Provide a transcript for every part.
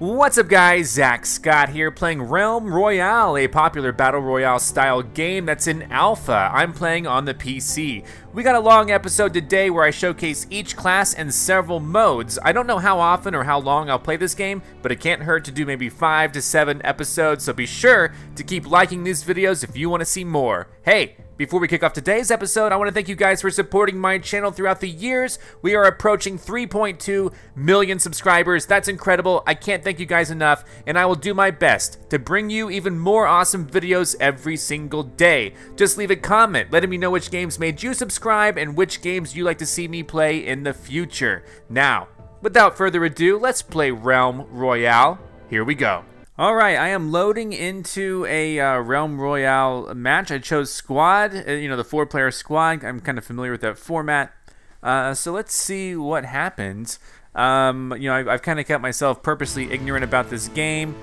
What's up guys, Zack Scott here playing Realm Royale, a popular battle royale style game that's in alpha. I'm playing on the PC. We got a long episode today where I showcase each class and several modes. I don't know how often or how long I'll play this game, but it can't hurt to do maybe 5 to 7 episodes, so be sure to keep liking these videos if you want to see more. Hey! Before we kick off today's episode, I want to thank you guys for supporting my channel throughout the years. We are approaching 3.2 million subscribers. That's incredible. I can't thank you guys enough, and I will do my best to bring you even more awesome videos every single day. Just leave a comment letting me know which games made you subscribe and which games you like to see me play in the future. Now, without further ado, let's play Realm Royale. Here we go. Alright, I am loading into a Realm Royale match. I chose squad, you know, the 4-player squad. I'm kind of familiar with that format. So let's see what happens. You know, I've kind of kept myself purposely ignorant about this game.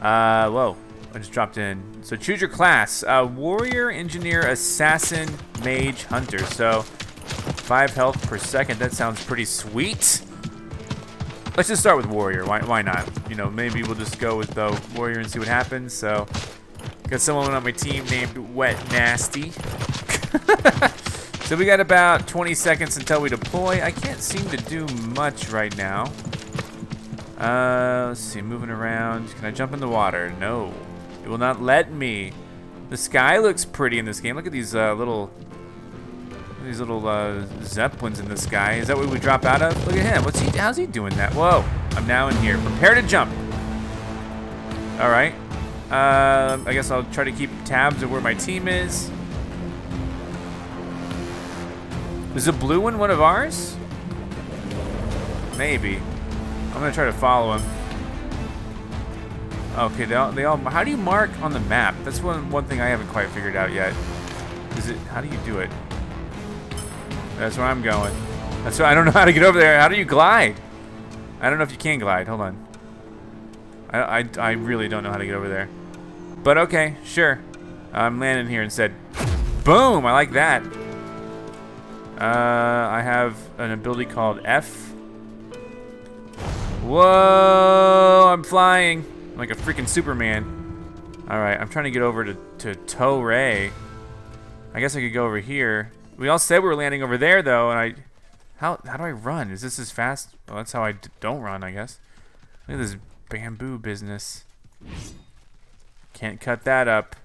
Whoa, I just dropped in. So choose your class. Warrior, Engineer, Assassin, Mage, Hunter. So 5 health per second. That sounds pretty sweet. Let's just start with Warrior. Why not? You know, maybe we'll just go with the Warrior and see what happens. So, got someone on my team named Wet Nasty. So we got about 20 seconds until we deploy. I can't seem to do much right now. Let's see, moving around. Can I jump in the water? No, it will not let me. The sky looks pretty in this game. Look at these little zeppelins in the sky. Is that what we drop out of? Look at him. What's he? How's he doing that? Whoa! I'm now in here. Prepare to jump. All right. I guess I'll try to keep tabs of where my team is. Is the blue one one of ours? Maybe. I'm gonna try to follow him. Okay. They all. How do you mark on the map? That's one thing I haven't quite figured out yet. Is it? How do you do it? That's where I'm going. That's why I don't know how to get over there. How do you glide? I don't know if you can glide. Hold on. I really don't know how to get over there. But okay, sure. I'm landing here instead. Boom! I like that. I have an ability called F. Whoa! I'm flying. I'm like a freaking Superman. All right, I'm trying to get over to Torre. I guess I could go over here. We all said we were landing over there, though, and how do I run? Is this as fast? Well, that's how I don't run, I guess. Look at this bamboo business. Can't cut that up.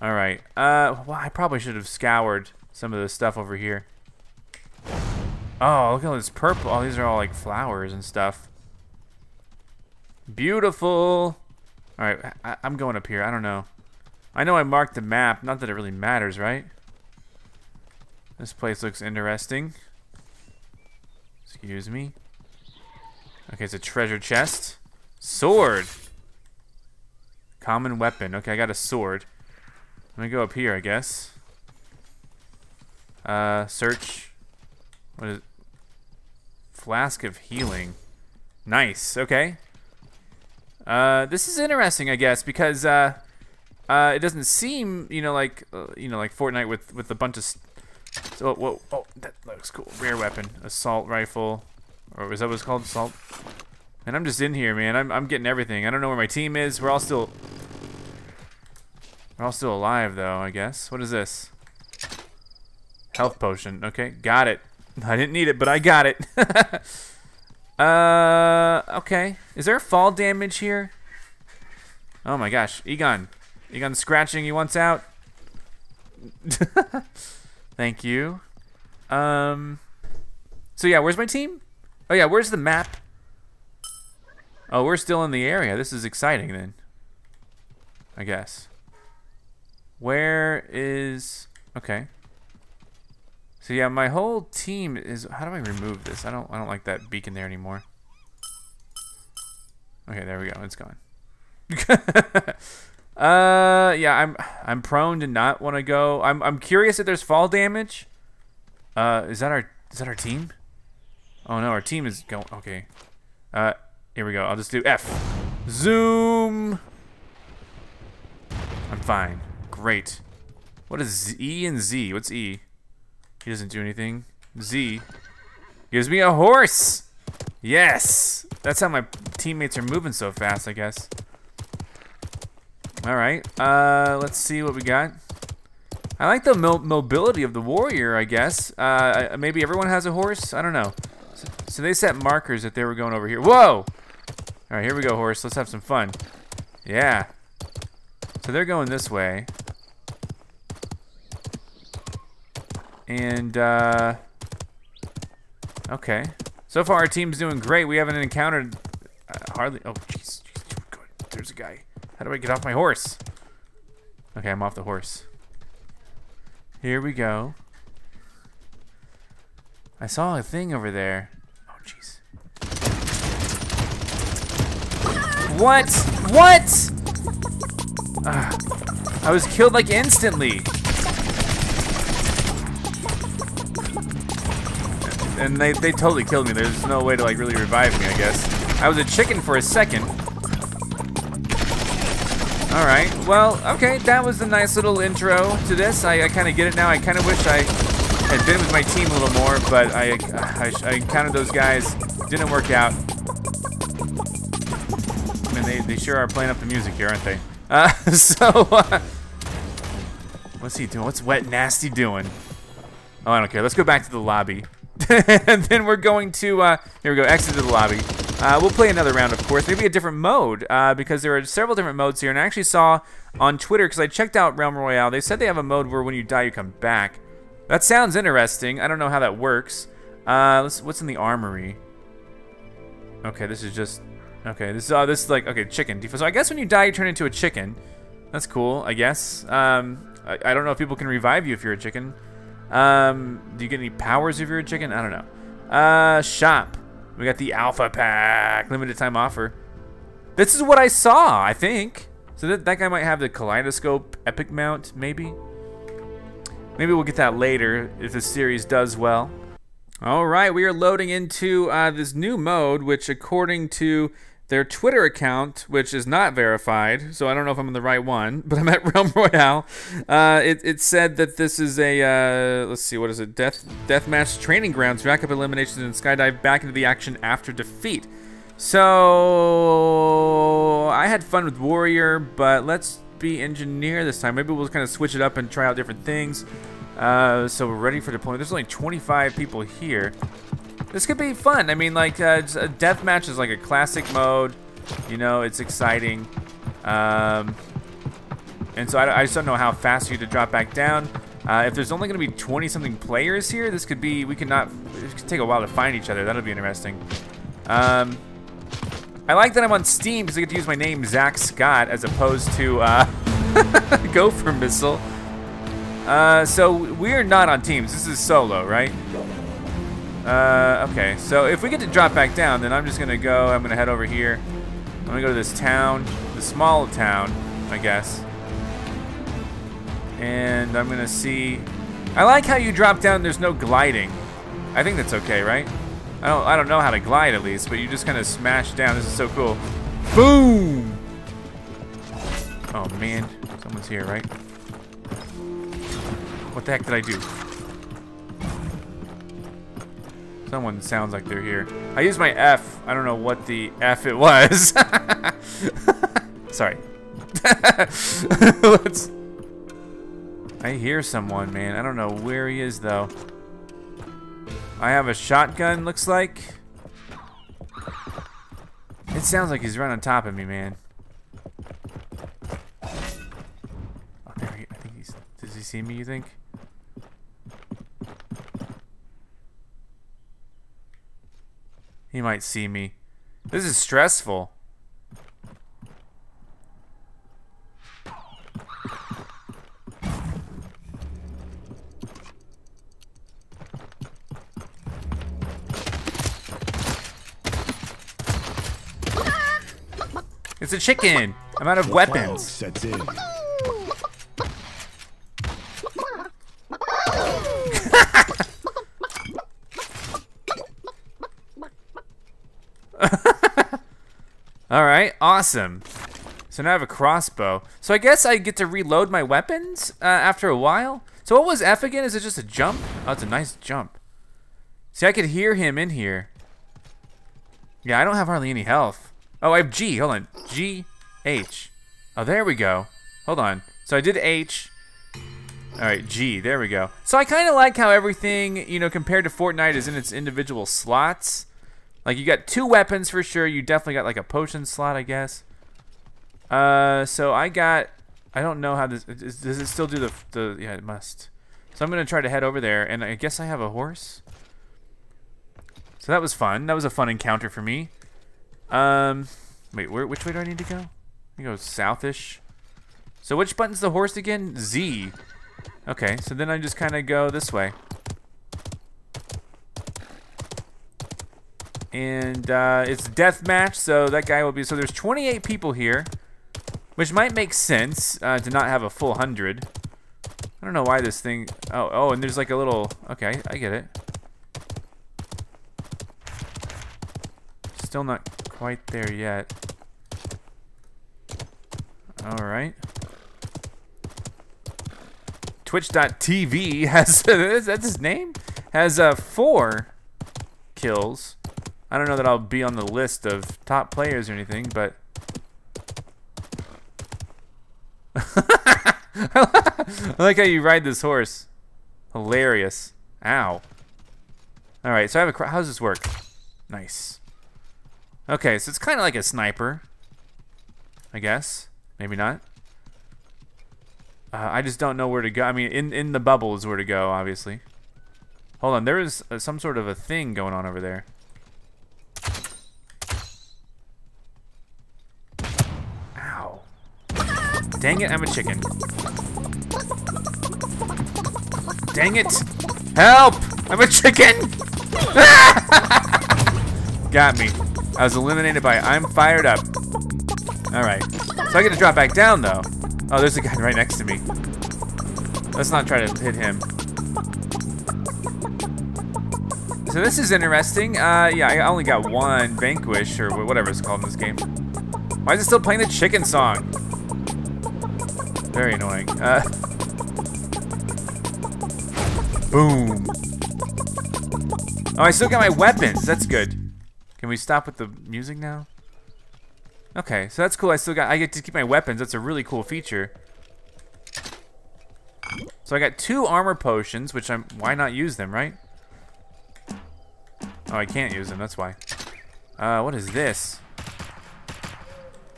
All right. Well, I probably should have scoured some of the stuff over here. Oh, look at all this purple. Oh, these are all like flowers and stuff. Beautiful. All right, I'm going up here. I don't know. I know I marked the map. Not that it really matters, right? This place looks interesting. Excuse me. Okay, it's a treasure chest. Sword. Common weapon. Okay, I got a sword. I'm gonna go up here, I guess. Search. What is it? Flask of healing. Nice. Okay. This is interesting, I guess, because it doesn't seem, you know, like Fortnite with a bunch of. So, whoa, oh, that looks cool. Rare weapon, assault rifle, or is that what it's called, assault? And I'm just in here, man. I'm getting everything. I don't know where my team is. We're all still alive, though. I guess. What is this? Health potion. Okay, got it. I didn't need it, but I got it. Okay. Is there fall damage here? Oh my gosh, Egon scratching. He wants out. Thank you. So yeah, where's my team? Oh yeah, where's the map? Oh, we're still in the area. This is exciting then, I guess. Where is... Okay. So yeah, my whole team is... How do I remove this? I don't like that beacon there anymore. Okay, there we go. It's gone. Yeah, I'm prone to not want to go. I'm curious if there's fall damage. Is that our team? Oh no, our team is going. Okay. Here we go. I'll just do F. Zoom. I'm fine. Great. What is E and Z? What's E? He doesn't do anything. Z gives me a horse. Yes. That's how my teammates are moving so fast, I guess. All right. Let's see what we got. I like the mobility of the warrior, I guess. Maybe everyone has a horse. I don't know. So they set markers that they were going over here. Whoa! All right, here we go, horse. Let's have some fun. Yeah. So they're going this way. And, okay. So far, our team's doing great. We haven't encountered hardly... Oh, jeez. There's a guy. How do I get off my horse? Okay, I'm off the horse. Here we go. I saw a thing over there. Oh, jeez. What? What? I was killed, like, instantly. And they totally killed me. There's no way to, like, really revive me, I guess. I was a chicken for a second. All right, well, okay, that was a nice little intro to this. I kind of get it now. I kind of wish I had been with my team a little more, but I encountered those guys. Didn't work out. I mean, they sure are playing up the music here, aren't they? What's he doing? What's Wet Nasty doing? Oh, I don't care. Let's go back to the lobby. And then we're going to, here we go, exit to the lobby. We'll play another round, of course. Maybe a different mode, because there are several different modes here. And I actually saw on Twitter, because I checked out Realm Royale, they said they have a mode where when you die, you come back. That sounds interesting. I don't know how that works. What's in the armory? Okay, this is just... Okay, this is like... Okay, chicken. So I guess when you die, you turn into a chicken. That's cool, I guess. I don't know if people can revive you if you're a chicken. Do you get any powers if you're a chicken? I don't know. Shop. We got the Alpha Pack, limited time offer. This is what I saw, I think. So that guy might have the Kaleidoscope Epic Mount, maybe? Maybe we'll get that later if this series does well. All right, we are loading into this new mode, which according to their Twitter account, which is not verified, so I don't know if I'm on the right one, but I'm at Realm Royale. It said that this is a, let's see, what is it? Deathmatch training grounds, rack up eliminations, and skydive back into the action after defeat. So, I had fun with Warrior, but let's be Engineer this time. Maybe we'll kind of switch it up and try out different things. So we're ready for deployment. There's only 25 people here. This could be fun. I mean, like, a deathmatch is like a classic mode. You know, it's exciting. And so I just don't know how fast you to drop back down. If there's only going to be 20-something players here, this could be, it could take a while to find each other. That'll be interesting. I like that I'm on Steam because I get to use my name, Zack Scott, as opposed to Gopher Missile. So we're not on teams. This is solo, right? Okay, so if we get to drop back down, then I'm just gonna go, I'm gonna head over here. I'm gonna go to this town, the small town, I guess. And I'm gonna see, I like how you drop down, there's no gliding. I think that's okay, right? I don't know how to glide at least, but you just kind of smash down, this is so cool. Boom! Oh man, someone's here, right? What the heck did I do? Someone sounds like they're here. I used my F. I don't know what the F it was. Sorry. I hear someone, man. I don't know where he is, though. I have a shotgun, looks like. It sounds like he's right on top of me, man. Oh, there he, I think he's... Does he see me, you think? He might see me. This is stressful. It's a chicken. I'm out of weapons. Alright, awesome. So now I have a crossbow. So I guess I get to reload my weapons after a while. So what was F again? Is it just a jump? Oh, it's a nice jump. See, I could hear him in here. Yeah, I don't have hardly any health. Oh, I have G. Hold on. G, H. Oh, there we go. Hold on. So I did H. All right, G. There we go. So I kind of like how everything, you know, compared to Fortnite is in its individual slots. Like, you got two weapons for sure. You definitely got, like, a potion slot, I guess. So I got... I don't know how this... Does it still do the yeah, it must. So I'm going to try to head over there, and I guess I have a horse. So that was fun. That was a fun encounter for me. Wait, which way do I need to go? I go southish. So which button's the horse again? Z. Okay, so then I just kind of go this way. And it's deathmatch, so that guy will be... So there's 28 people here, which might make sense to not have a full 100. I don't know why this thing... Oh, and there's like a little... Okay, I get it. Still not quite there yet. All right. Twitch.tv has... that's his name? Has 4 kills. I don't know that I'll be on the list of top players or anything, but... I like how you ride this horse. Hilarious. Ow. Alright, so I have a... How does this work? Nice. Okay, so it's kind of like a sniper, I guess. Maybe not. I just don't know where to go. I mean, in the bubble is where to go, obviously. Hold on, there is some sort of a thing going on over there. Ow. Dang it, I'm a chicken. Dang it! Help! I'm a chicken! Got me. I was eliminated by I'm fired up. Alright. So I get to drop back down, though. Oh, there's a guy right next to me. Let's not try to hit him. So this is interesting. Yeah, I only got one vanquish, or whatever it's called in this game. Why is it still playing the chicken song? Very annoying. Boom. Oh, I still got my weapons. That's good. Can we stop with the music now? Okay, so that's cool. I get to keep my weapons. That's a really cool feature. So I got 2 armor potions, which I'm... Why not use them, right? Oh, I can't use them. That's why. What is this?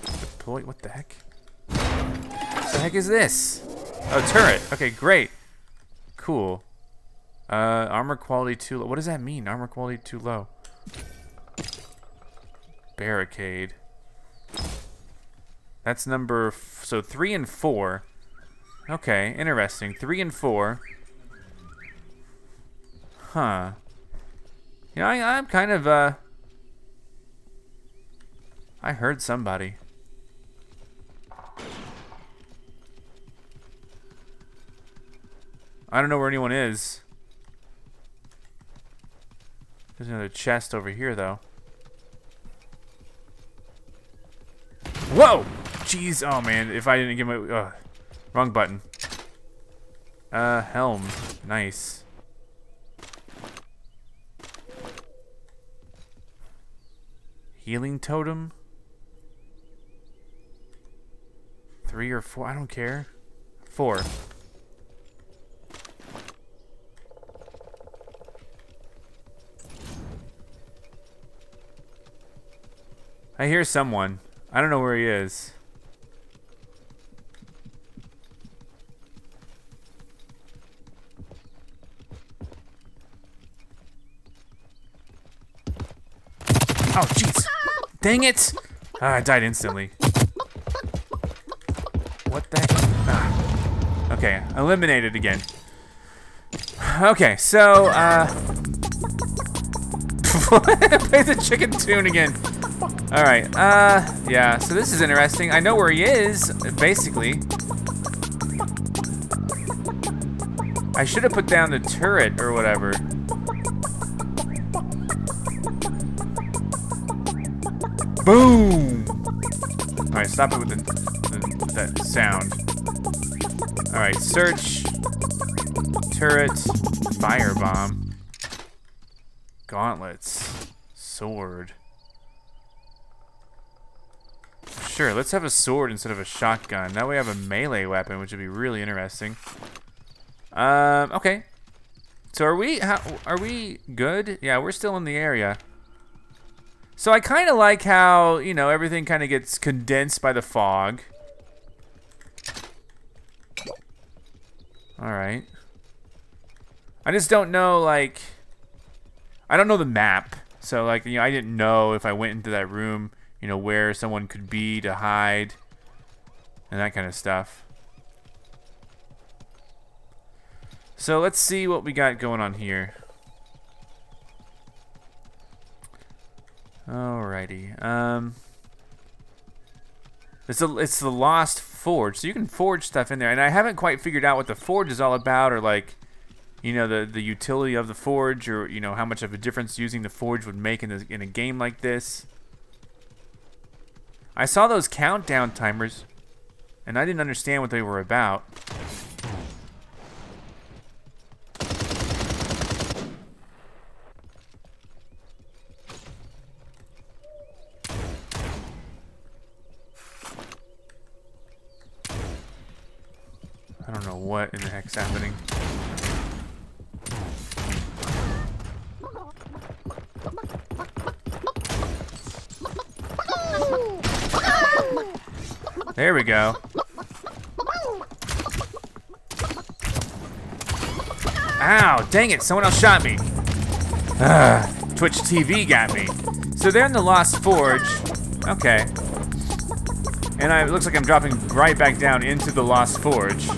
Deploy? What the heck? What the heck is this? Oh, turret. Okay, great. Cool. Armor quality too low. What does that mean? Armor quality too low. Barricade. That's number... So 3 and 4. Okay, interesting. 3 and 4. Huh. You know, I'm kind of... I heard somebody. I don't know where anyone is. There's another chest over here, though. Whoa! Jeez, oh man, if I didn't get my... wrong button. Helm. Nice. Healing totem? 3 or 4, I don't care. 4. I hear someone. I don't know where he is. Oh, jeez. Dang it. I died instantly. What the heck? Ah. Okay, eliminated again. Okay, so, play the chicken tune again. Alright, yeah, so this is interesting. I know where he is, basically. I should have put down the turret or whatever. Boom! Alright, stop it with that sound. Alright, search. Turret. Firebomb. Gauntlets. Sword. Sure, let's have a sword instead of a shotgun. That way I have a melee weapon, which would be really interesting. Okay. So are we good? Yeah, we're still in the area. So I kind of like how, you know, everything kind of gets condensed by the fog. All right. I just don't know, like, I don't know the map. So, like, you know, I didn't know if I went into that room, you know, where someone could be to hide and that kind of stuff. So let's see what we got going on here. Alrighty. It's the Lost Forge, so you can forge stuff in there, and I haven't quite figured out what the forge is all about, or like, you know, the utility of the forge, or you know, how much of a difference using the forge would make in a game like this. I saw those countdown timers, and I didn't understand what they were about. I don't know what in the heck's happening. There we go. Ow, dang it, someone else shot me. Ugh, Twitch TV got me. So they're in the Lost Forge. Okay. And it looks like I'm dropping right back down into the Lost Forge.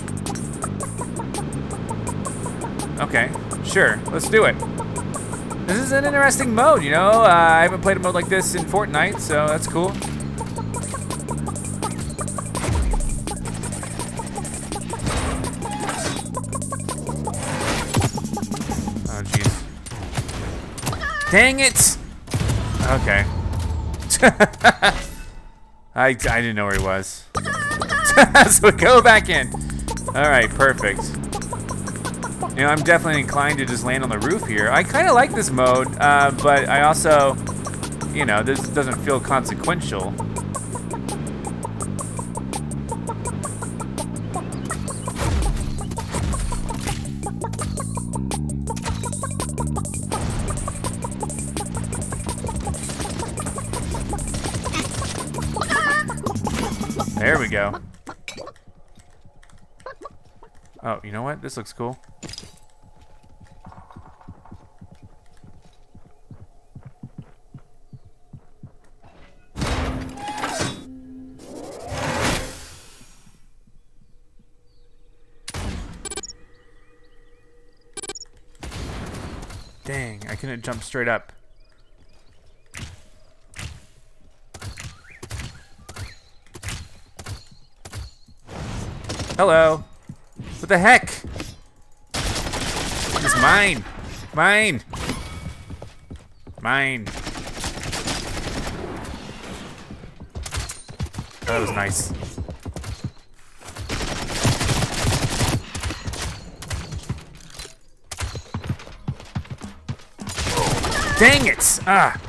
Okay, sure, let's do it. This is an interesting mode, you know? I haven't played a mode like this in Fortnite, so that's cool. Oh, jeez. Dang it! Okay. I didn't know where he was. So go back in. Alright, perfect. You know, I'm definitely inclined to just land on the roof here. I kind of like this mode, but I also, you know, this doesn't feel consequential. There we go. Oh, you know what? This looks cool. Dang, I couldn't jump straight up. Hello. What the heck? This is mine. Mine. Mine. That was nice. Dang it! Ah.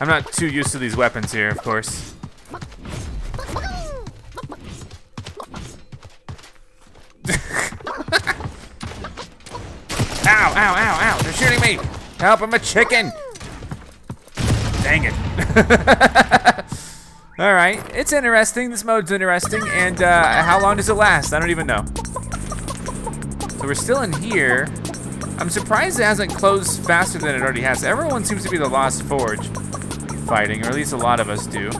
I'm not too used to these weapons here, of course. Ow, ow, ow, ow, they're shooting me! Help, I'm a chicken! Dang it. Alright, it's interesting, this mode's interesting, and how long does it last? I don't even know. So we're still in here. I'm surprised it hasn't closed faster than it already has. Everyone seems to be the Lost Forge fighting, or at least a lot of us do.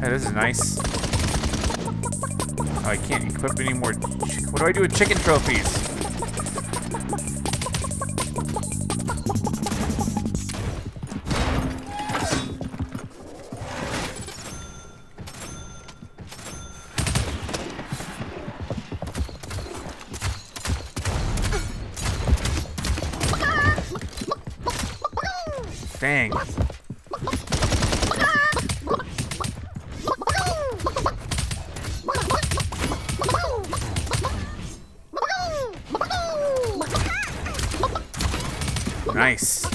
Hey, this is nice. Oh, I can't equip any more. What do I do with chicken trophies? Dang. Nice.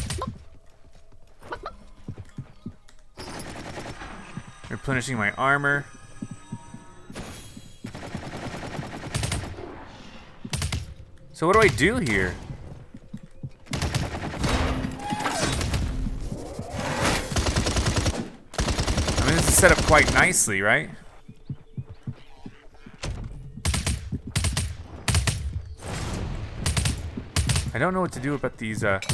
Replenishing my armor. So what do I do here? I mean, this is set up quite nicely, right? I don't know what to do about these, Alright,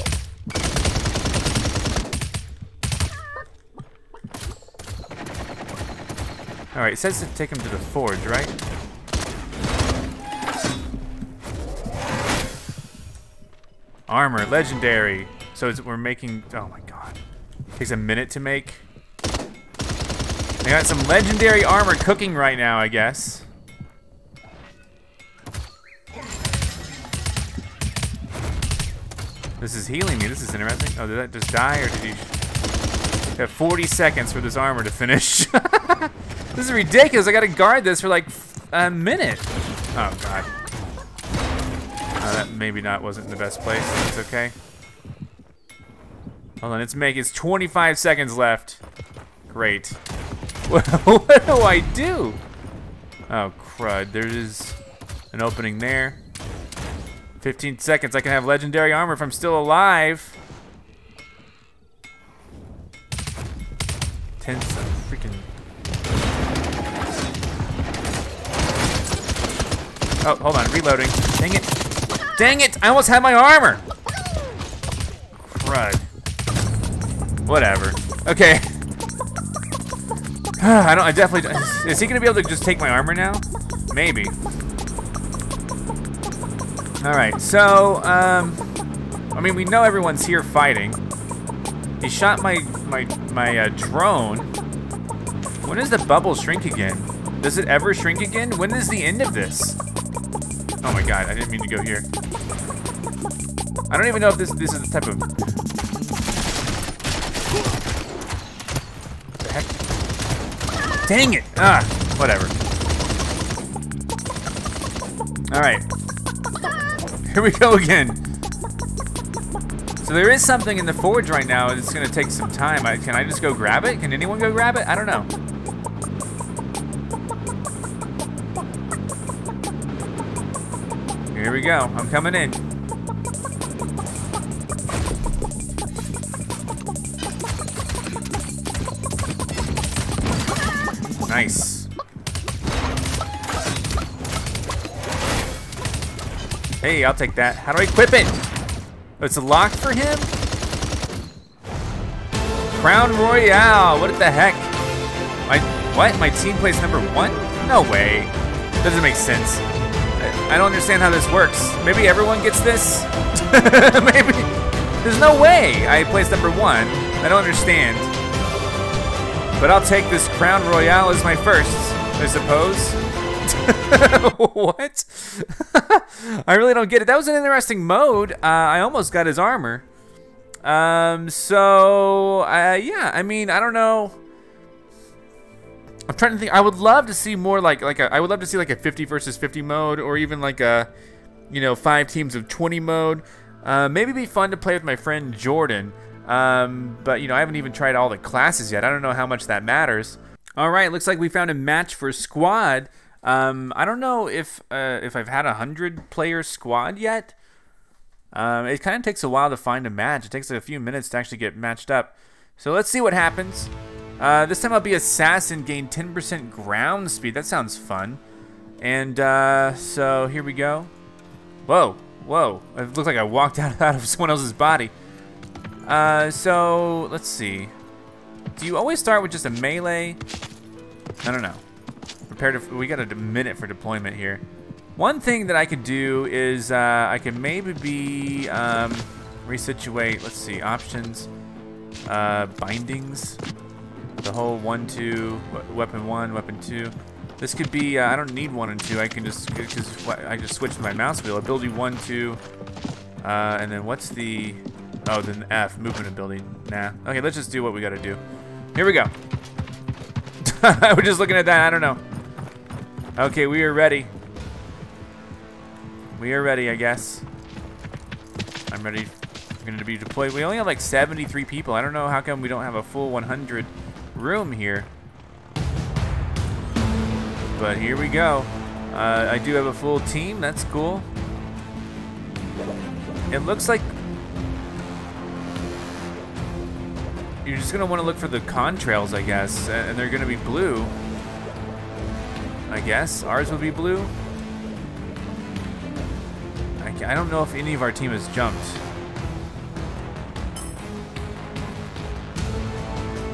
it says to take him to the forge, right? Armor, legendary. So we're making, oh my god. Takes a minute to make. I got some legendary armor cooking right now, I guess. This is healing me, this is interesting. Oh, did that just die or did he? I have 40 seconds for this armor to finish. This is ridiculous, I gotta guard this for like a minute. Oh god. That maybe wasn't in the best place, that's okay. Hold on, it's 25 seconds left. Great. What do I do? Oh crud, there is an opening there. 15 seconds, I can have legendary armor if I'm still alive. 10 freaking. Oh, hold on, reloading. Dang it. Dang it, I almost had my armor. Crud. Whatever. Okay. I definitely, is he gonna be able to just take my armor now? Maybe. All right, so, I mean, we know everyone's here fighting. He shot my drone. When does the bubble shrink again? Does it ever shrink again? When is the end of this? Oh my god, I didn't mean to go here. I don't even know if this is the type of... What the heck? Dang it! Ah, whatever. All right. Here we go again. So there is something in the forge right now, and it's gonna take some time. Can I just go grab it? Can anyone go grab it? I don't know. Here we go, I'm coming in. Nice. Hey, I'll take that. How do I equip it? Oh, it's a lock for him? Crown Royale, what the heck? My team plays #1? No way. Doesn't make sense. I don't understand how this works. Maybe everyone gets this? Maybe. There's no way I placed #1. I don't understand. But I'll take this Crown Royale as my first, I suppose. What? I really don't get it. That was an interesting mode. I almost got his armor. Yeah, I mean, I don't know. I'm trying to think. I would love to see more I would love to see like a 50 versus 50 mode, or even like a, 5 teams of 20 mode. Maybe it'd be fun to play with my friend Jordan. But I haven't even tried all the classes yet. I don't know how much that matters. All right, looks like we found a match for squad. I don't know if I've had a 100-player squad yet. It kind of takes a while to find a match. It takes a few minutes to actually get matched up. So let's see what happens. This time I'll be assassin, gain 10% ground speed. That sounds fun. And so here we go. Whoa, whoa! It looks like I walked out of someone else's body. So let's see. Do you always start with just a melee? I don't know. We got a minute for deployment here. One thing that I could do is I could maybe be resituate. Let's see, options, bindings, the whole 1-2 weapon 1, weapon 2. This could be I don't need 1 and 2. I can just switch my mouse wheel. Ability 1, 2, and then what's the then F, movement ability. Nah. Okay, let's just do what we got to do. Here we go. I was just looking at that. I don't know. Okay, we are ready. We are ready, I guess. I'm ready going to be deployed. We only have like 73 people. I don't know how come we don't have a full 100 room here. But here we go. I do have a full team. That's cool. It looks like you're just going to want to look for the contrails, I guess. And they're going to be blue, I guess. Ours will be blue. I don't know if any of our team has jumped.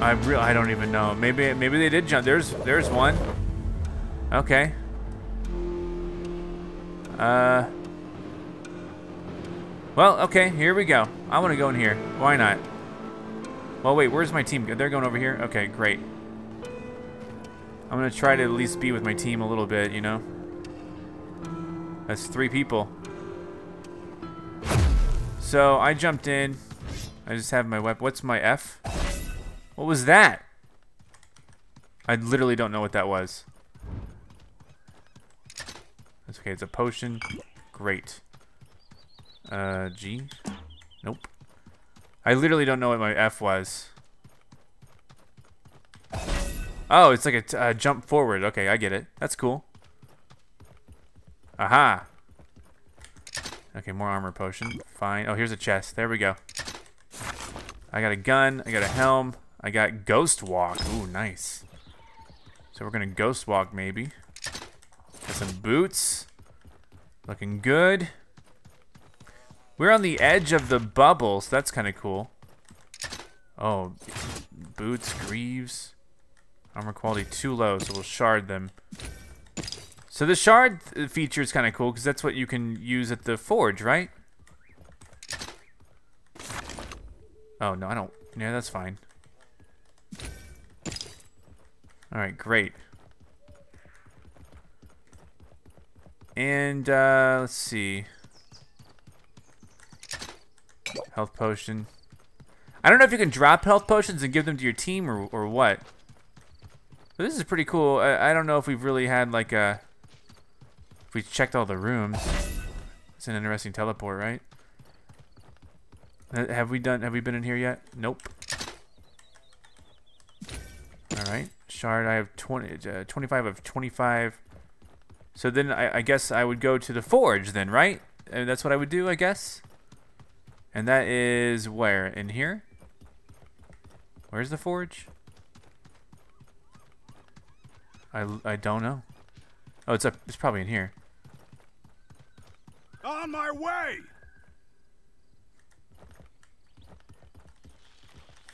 I don't even know. Maybe they did jump. There's one. Okay. Well, okay. Here we go. I want to go in here. Why not? Well, wait. Where's my team? They're going over here. Okay, great. I'm gonna try to at least be with my team a little bit, you know. That's 3 people. So I jumped in. I just have my weapon. What's my F? What was that? I literally don't know what that was. That's okay. It's a potion. Great. G? Nope. I literally don't know what my F was. Oh, it's like a jump forward. Okay, I get it. That's cool. Aha. Okay, more armor potion. Fine. Oh, here's a chest. There we go. I got a gun. I got a helm. I got ghost walk. Ooh, nice. So we're gonna ghost walk maybe. Got some boots. Looking good. We're on the edge of the bubble, so that's kind of cool. Oh, boots, greaves. Armor quality too low, so we'll shard them. So the shard feature is kind of cool because that's what you can use at the forge, right? Oh, no, I don't. Yeah, that's fine. All right, great. And let's see. Health potion. I don't know if you can drop health potions and give them to your team or what. But this is pretty cool. I don't know if we've really had like a... If we checked all the rooms. It's an interesting teleport, right? Have we been in here yet? Nope. Alright. Shard, I have 25 of 25. So then I guess I would go to the forge then, right? And that's what I would do, I guess. And that is where? In here? Where's the forge? I don't know. Oh, it's up. It's probably in here. On my way.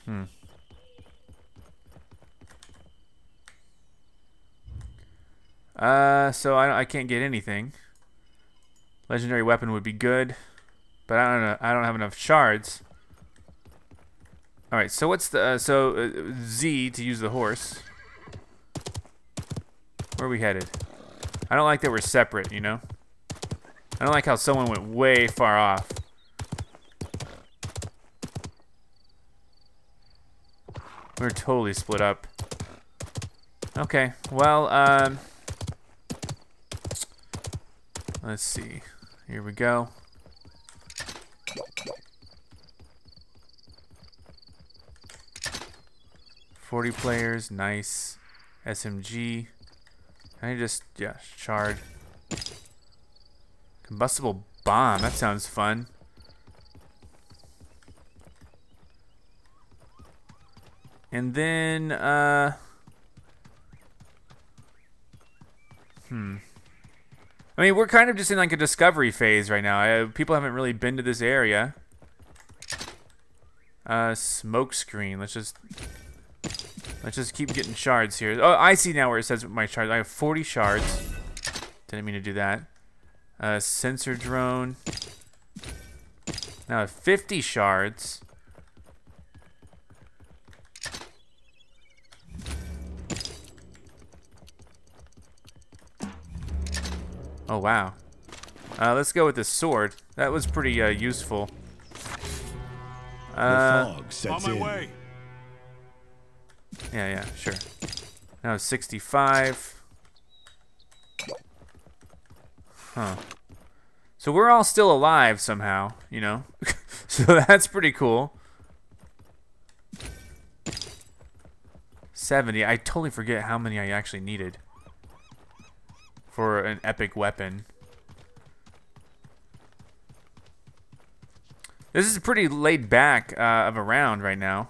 Hmm. So I can't get anything. Legendary weapon would be good, but I don't know. I don't have enough shards. All right. So what's the Z to use the horse? Where are we headed? I don't like that we're separate, you know? I don't like how someone went way far off. We're totally split up. Okay, well, let's see. Here we go. Forty players, nice. SMG. I just, yeah, shard. Combustible bomb, that sounds fun. And then, I mean, we're kind of just in like a discovery phase right now. People haven't really been to this area. Smoke screen, let's just... Let's just keep getting shards here. Oh, I see now where it says my shards. I have 40 shards. Didn't mean to do that. Sensor drone. Now I have 50 shards. Oh, wow. Let's go with the sword. That was pretty useful. The fog sets in. On my way. Yeah, yeah, sure. Now 65. Huh. So we're all still alive somehow, you know. So that's pretty cool. 70. I totally forget how many I actually needed for an epic weapon. This is pretty laid back of a round right now.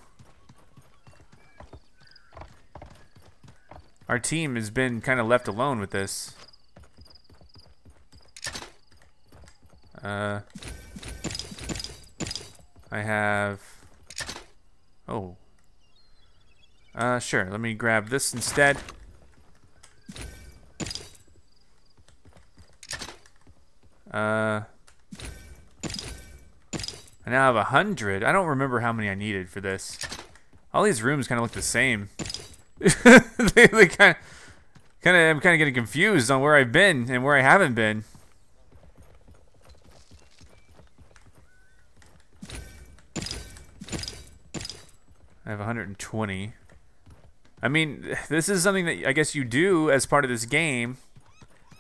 Our team has been kind of left alone with this. I have... Oh. Sure, let me grab this instead. I now have 100. I don't remember how many I needed for this. All these rooms kind of look the same. they I'm kind of getting confused on where I've been and where I haven't been. I have 120. I mean, this is something that I guess you do as part of this game.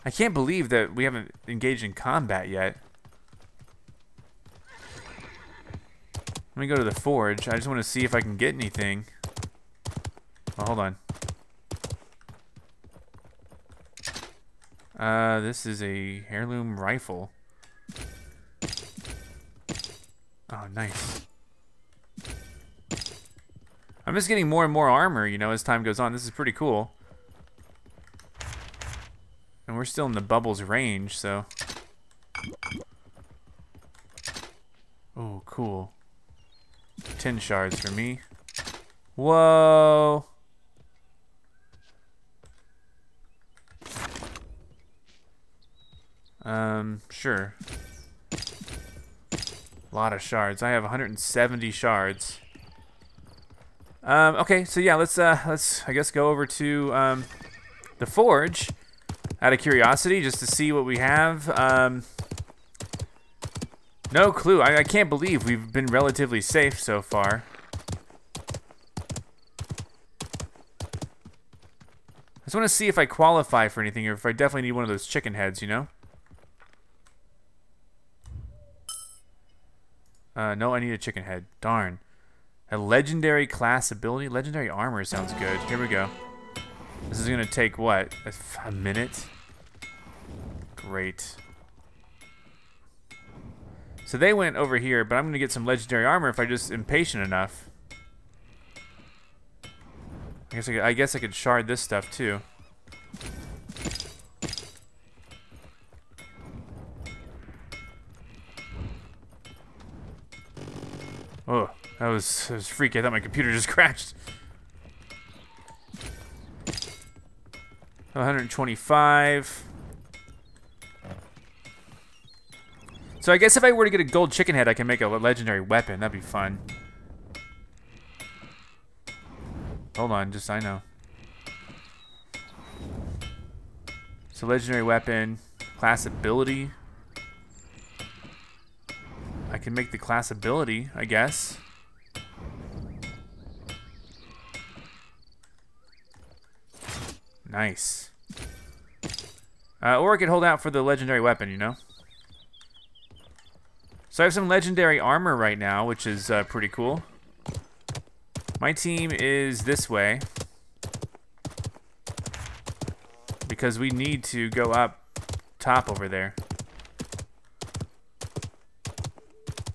I can't believe that we haven't engaged in combat yet. Let me go to the forge. I just want to see if I can get anything. Oh, hold on. This is a heirloom rifle. Oh, nice. I'm just getting more and more armor, you know, as time goes on. This is pretty cool. And we're still in the bubbles range, so. Oh, cool. 10 shards for me. Whoa. Sure. A lot of shards. I have 170 shards. Okay, so yeah, let's I guess go over to the forge out of curiosity just to see what we have. No clue. I can't believe we've been relatively safe so far. I just want to see if I qualify for anything or if I definitely need one of those chicken heads, you know? No, I need a chicken head. Darn. A legendary class ability? Legendary armor sounds good. Here we go. This is gonna take, what, a minute? Great. So they went over here, but I'm gonna get some legendary armor if I'm just impatient enough. I guess I could shard this stuff too. Oh. That was freaky. I thought my computer just crashed. 125. So I guess if I were to get a gold chicken head, I can make a legendary weapon. That'd be fun. Hold on, just I know. So legendary weapon, class ability. I can make the class ability, I guess. Nice. Or I could hold out for the legendary weapon, you know? So I have some legendary armor right now, which is pretty cool. My team is this way. Because we need to go up top over there.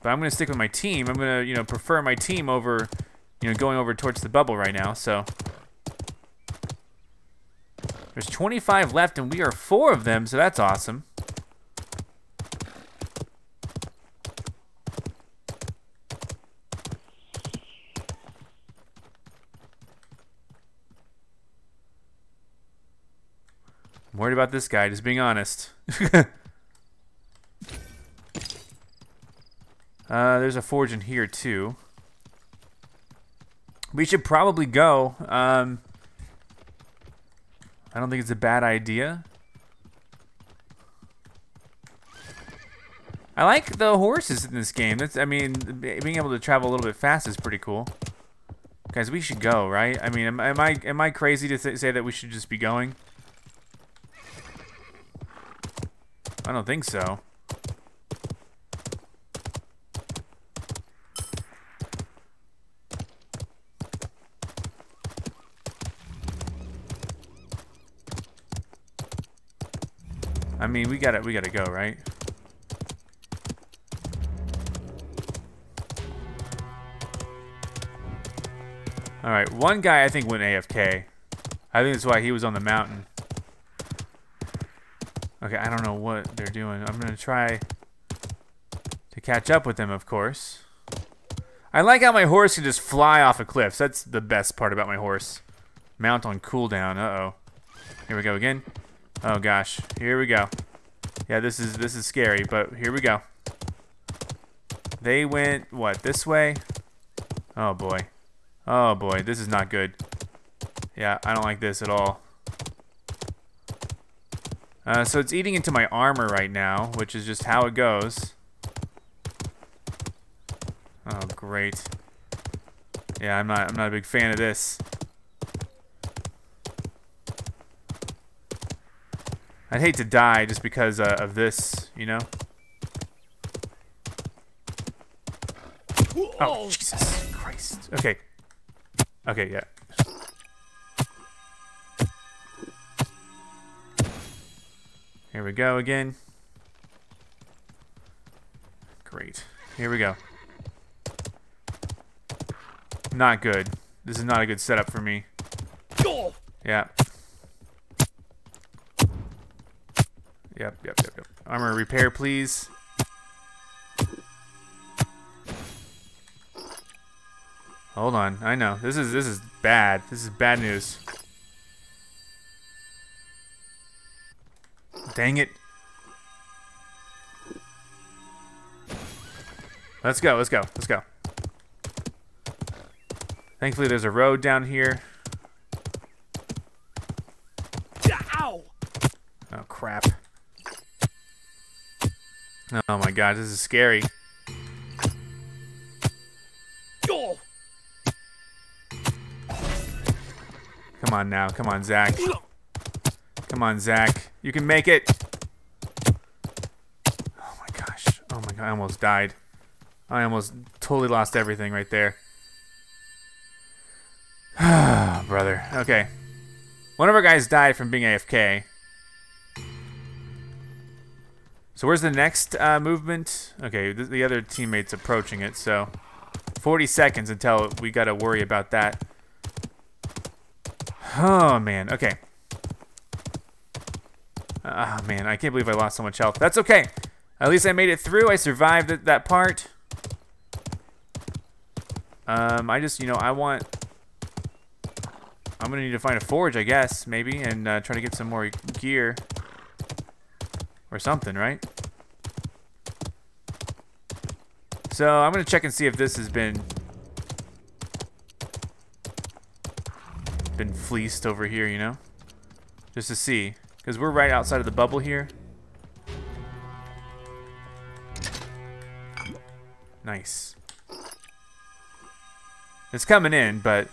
But I'm going to stick with my team. I'm going to, you know, prefer my team over, you know, going over towards the bubble right now, so... There's 25 left, and we are 4 of them, so that's awesome. I'm worried about this guy, just being honest. There's a forge in here, too. We should probably go, I don't think it's a bad idea. I like the horses in this game. That's, I mean, being able to travel a little bit fast is pretty cool. Guys, we should go, right? I mean, am I crazy to say that we should just be going? I don't think so. I mean, we gotta go, right? All right, one guy I think went AFK. I think that's why he was on the mountain. Okay, I don't know what they're doing. I'm gonna try to catch up with them, of course. I like how my horse can just fly off of cliffs. That's the best part about my horse. Mount on cooldown. Uh-oh. Here we go again. Oh gosh. Here we go. Yeah, this is scary, but here we go. They went what, this way? Oh boy. Oh boy, this is not good. Yeah, I don't like this at all. So it's eating into my armor right now, which is just how it goes. Oh great. Yeah, I'm not a big fan of this. I'd hate to die just because of this, you know. Oh Jesus Christ! Okay. Okay, yeah. Here we go again. Great. Here we go. Not good. This is not a good setup for me. Yeah. Yep. Armor repair, please. Hold on. I know. This is bad. This is bad news. Dang it. Let's go. Thankfully there's a road down here. Ow! Oh crap. Oh my god, this is scary. Come on now, come on Zach. Come on Zach, you can make it. Oh my gosh, oh my god, I almost died. I almost totally lost everything right there. Brother, okay. One of our guys died from being AFK. So where's the next movement? Okay, the other teammate's approaching it, so 40 seconds until we gotta worry about that. Oh man, okay. Oh man, I can't believe I lost so much health. That's okay. At least I made it through. I survived that part. I just, you know, I'm gonna need to find a forge, I guess, maybe, and try to get some more gear. Or something, right? So I'm gonna check and see if this has been fleeced over here, you know, just to see, because we're right outside of the bubble here. Nice. It's coming in, but.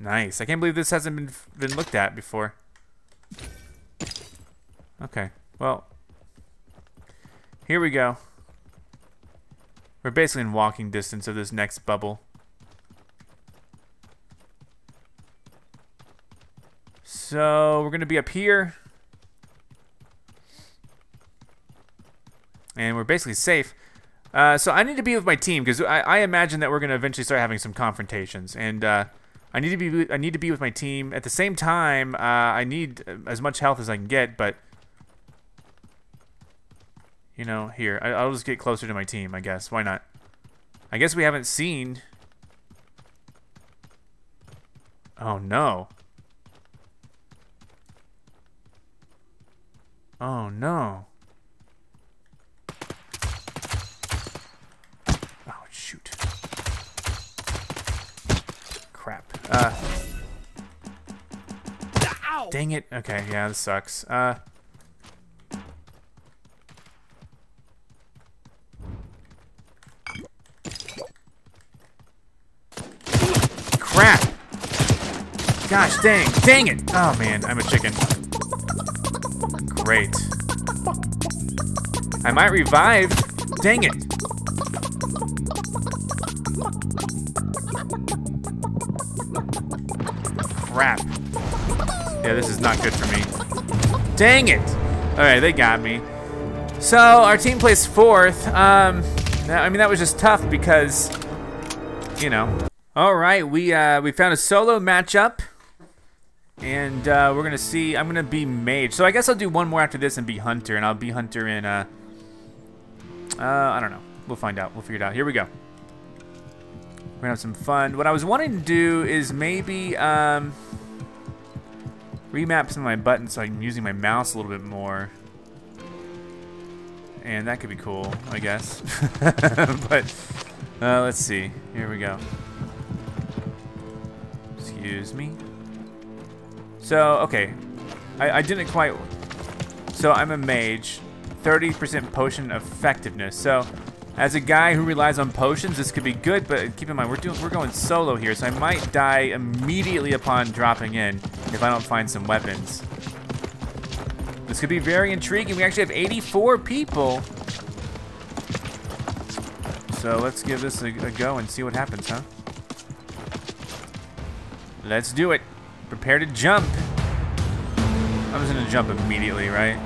Nice. I can't believe this hasn't been looked at before. Okay. Well, here we go. We're basically in walking distance of this next bubble. So we're going to be up here. And we're basically safe. So I need to be with my team because I imagine that we're going to eventually start having some confrontations. And, I need to be with my team. At the same time, I need as much health as I can get, but you know, here I'll just get closer to my team, I guess. Why not? I guess we haven't seen. Oh no. Oh no. Oh shoot. Crap. Dang it. Okay, yeah, this sucks. Crap. Gosh, dang it. Oh man, I'm a chicken. Great. I might revive. Dang it. crap. Yeah, this is not good for me. Dang it. Alright, they got me. So, our team placed fourth. I mean, that was just tough because, you know. Alright, we found a solo matchup. And we're going to see. I'm going to be mage. So I guess I'll do one more after this and be hunter. And I'll be hunter in, I don't know. We'll find out. We'll figure it out. Here we go. We're going to have some fun. What I was wanting to do is maybe remap some of my buttons so I'm using my mouse a little bit more. And that could be cool, I guess. But let's see. Here we go. Excuse me. So, okay, I didn't quite, so I'm a mage, 30% potion effectiveness. So, as a guy who relies on potions, this could be good, but keep in mind, we're going solo here, so I might die immediately upon dropping in if I don't find some weapons. This could be very intriguing. We actually have 84 people. So let's give this a go and see what happens, huh? Let's do it. Prepare to jump. I'm just gonna jump immediately, right?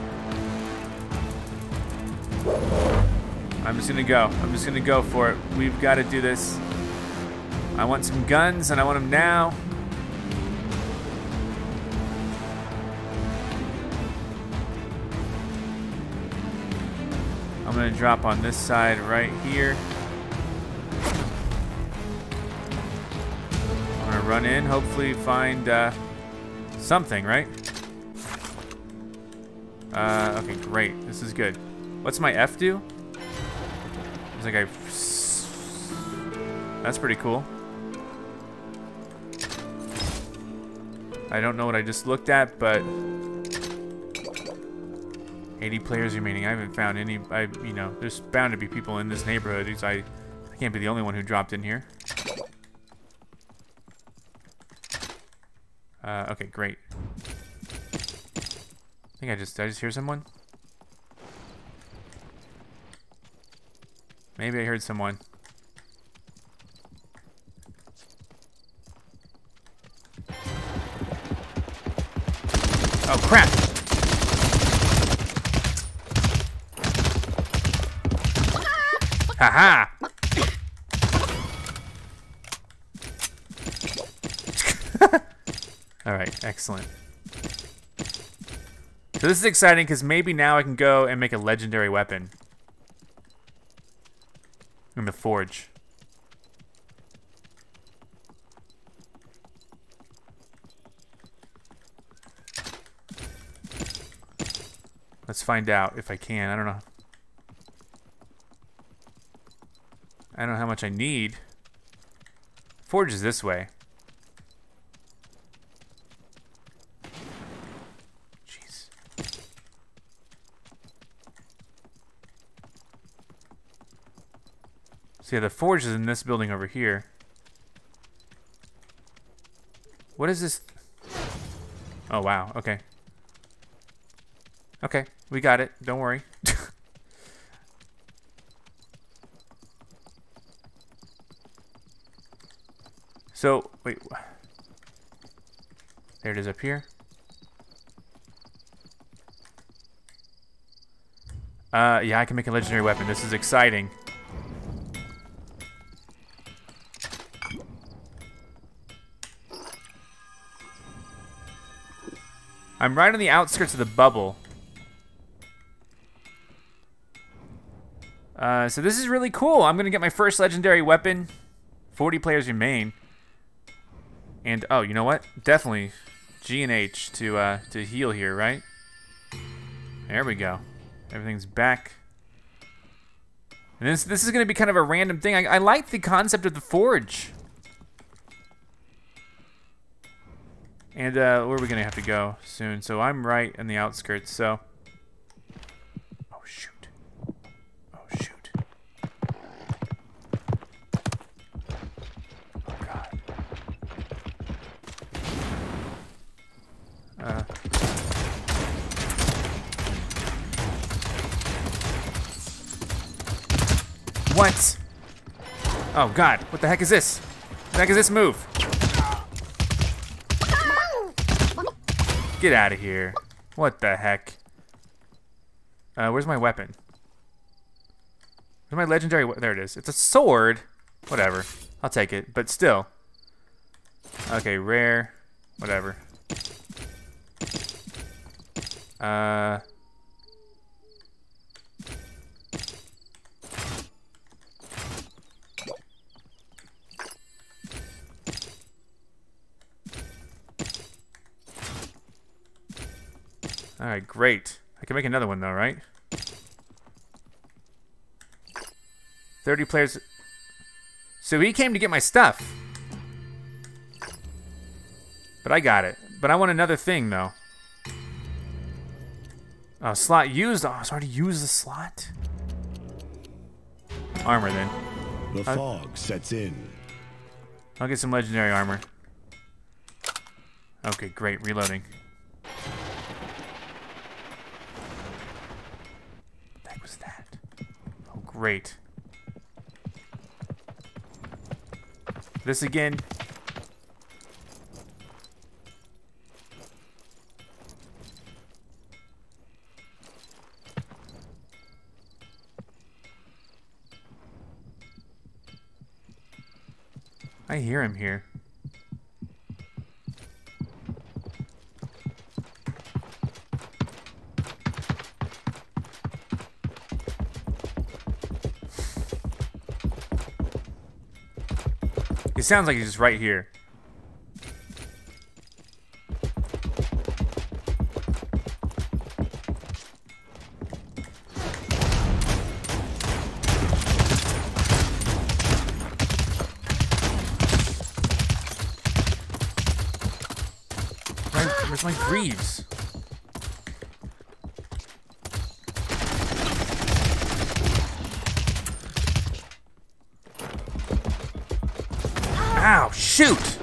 I'm just gonna go. I'm just gonna go for it. We've got to do this. I want some guns and I want them now. I'm gonna drop on this side right here. Run in, hopefully find something, right? Okay, great. This is good. What's my F do? It's like that's pretty cool. I don't know what I just looked at, but 80 players remaining. I haven't found any. You know, there's bound to be people in this neighborhood. I can't be the only one who dropped in here. Okay, great. I think I just hear someone. Maybe I heard someone. Oh, crap! Haha! All right, excellent. So this is exciting because maybe now I can go and make a legendary weapon in the forge. Let's find out if I can. I don't know. I don't know how much I need. Forge is this way. So yeah, the forge is in this building over here. What is this? Oh, wow, okay. Okay, we got it, don't worry. So, wait. There it is up here. Yeah, I can make a legendary weapon. This is exciting. I'm right on the outskirts of the bubble. So this is really cool. I'm gonna get my first legendary weapon. 40 players remain. And oh, you know what? Definitely G and H to heal here, right? There we go. Everything's back. And this is gonna be kind of a random thing. I like the concept of the forge. And where are we gonna have to go soon? So I'm right in the outskirts, so. Oh shoot. Oh shoot. Oh god. What? Oh god, what the heck is this? What the heck is this move? Get out of here. What the heck? Where's my weapon? Where's my legendary weapon? There it is. It's a sword. Whatever. I'll take it. But still. Okay, rare. Whatever. Alright, great. I can make another one though, right? 30 players. So he came to get my stuff. But I got it. But I want another thing though. Oh, slot used. Oh, I was already used the slot. Armor then. The fog sets in. I'll get some legendary armor. Okay, great. Reloading. Great. This again. I hear him here. It sounds like he's just right here. Where's my greaves? Ow, shoot!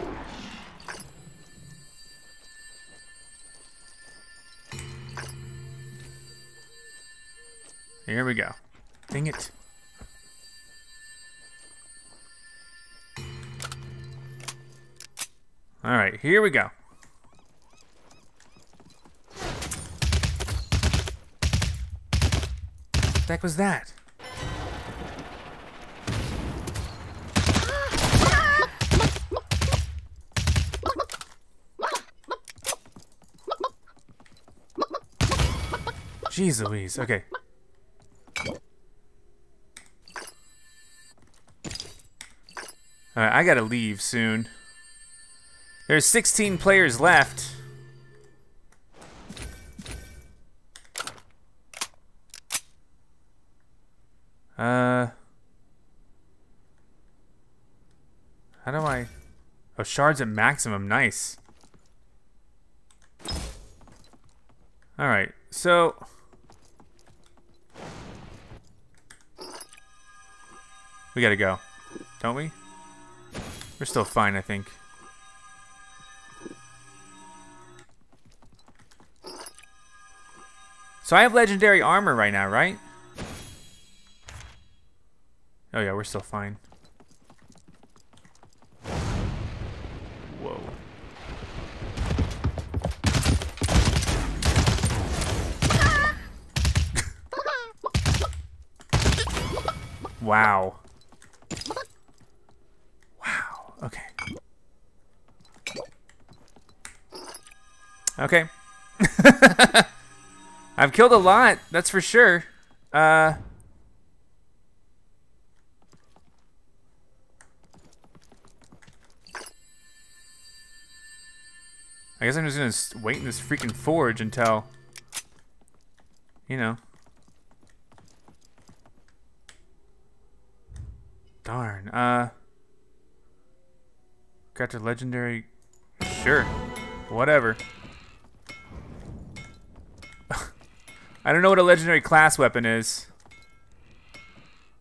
Here we go. Dang it. Alright, here we go. What the heck was that? Jeez Louise, okay. Alright, I gotta leave soon. There's 16 players left. How do I... Oh, shards at maximum, nice. Alright, so... We gotta go, don't we? We're still fine, I think. So I have legendary armor right now, right? Oh yeah, we're still fine. Whoa. Wow. Okay. I've killed a lot, that's for sure. I guess I'm just gonna wait in this freaking forge until, you know. Darn. Got your legendary. Sure. Whatever. I don't know what a legendary class weapon is.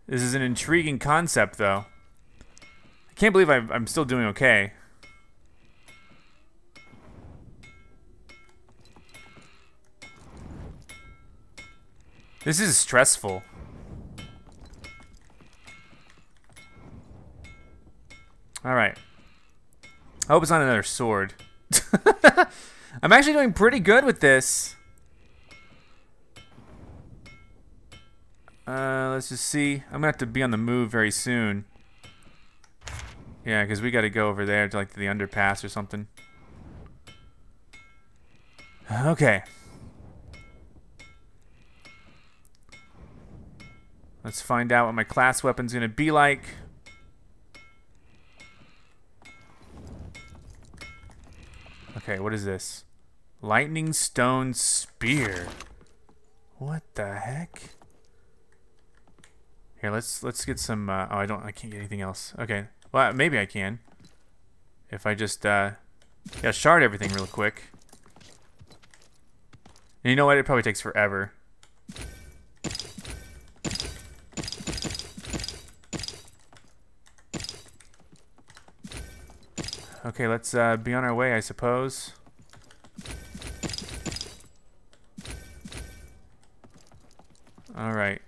This is an intriguing concept, though. I can't believe I'm still doing okay. This is stressful. All right. I hope it's not another sword. I'm actually doing pretty good with this. Let's just see. I'm gonna have to be on the move very soon. Yeah, because we gotta go over there to like the underpass or something. Okay. Let's find out what my class weapon's gonna be like. Okay, what is this? Lightning Stone Spear. What the heck? Here, let's get some. Oh, I can't get anything else. Okay, well maybe I can. If I just yeah, shard everything real quick. And you know what? It probably takes forever. Okay, let's be on our way, I suppose. All right,